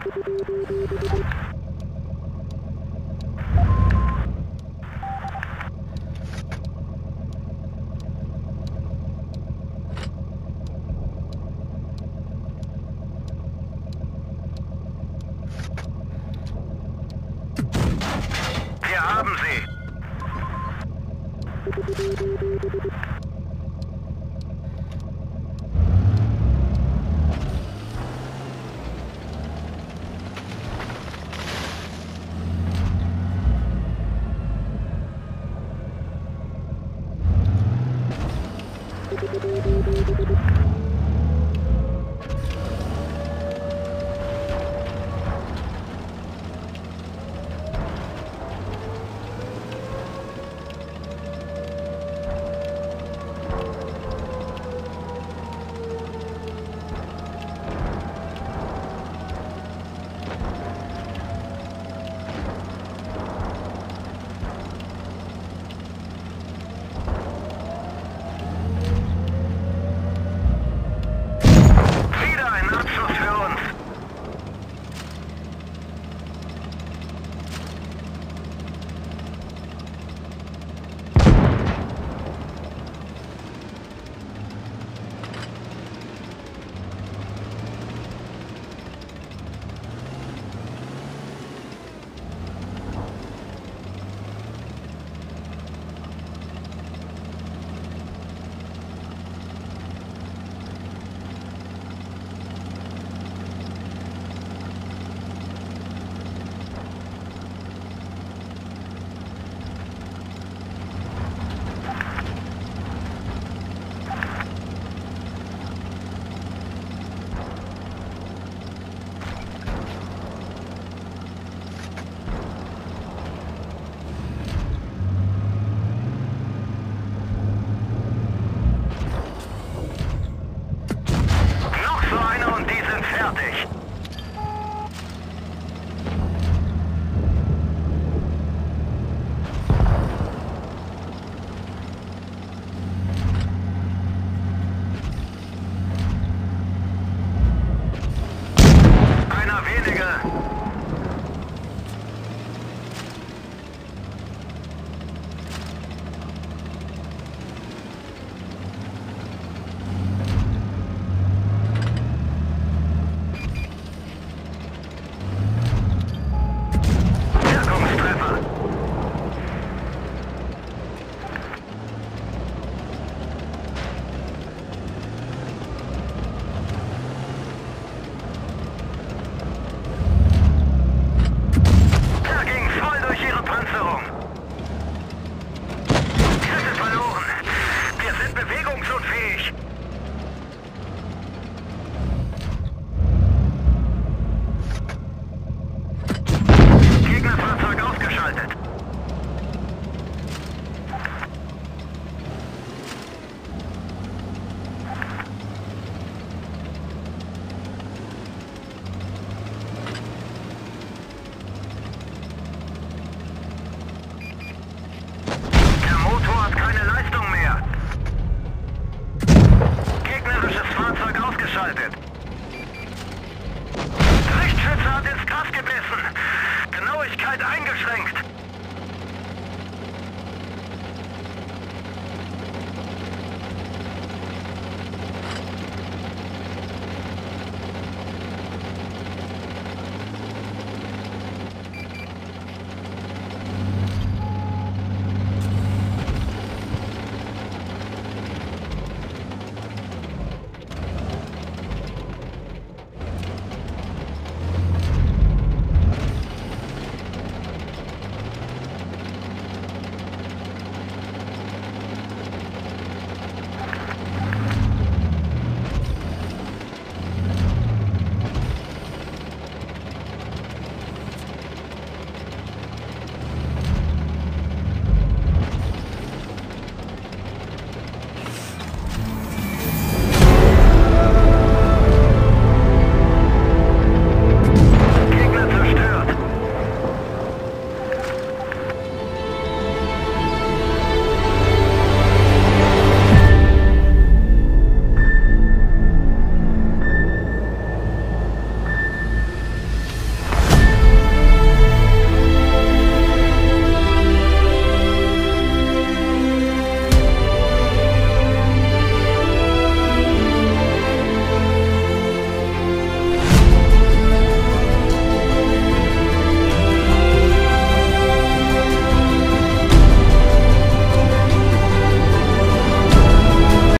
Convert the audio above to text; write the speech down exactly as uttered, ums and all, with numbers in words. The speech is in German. Wir haben sie. Fertig.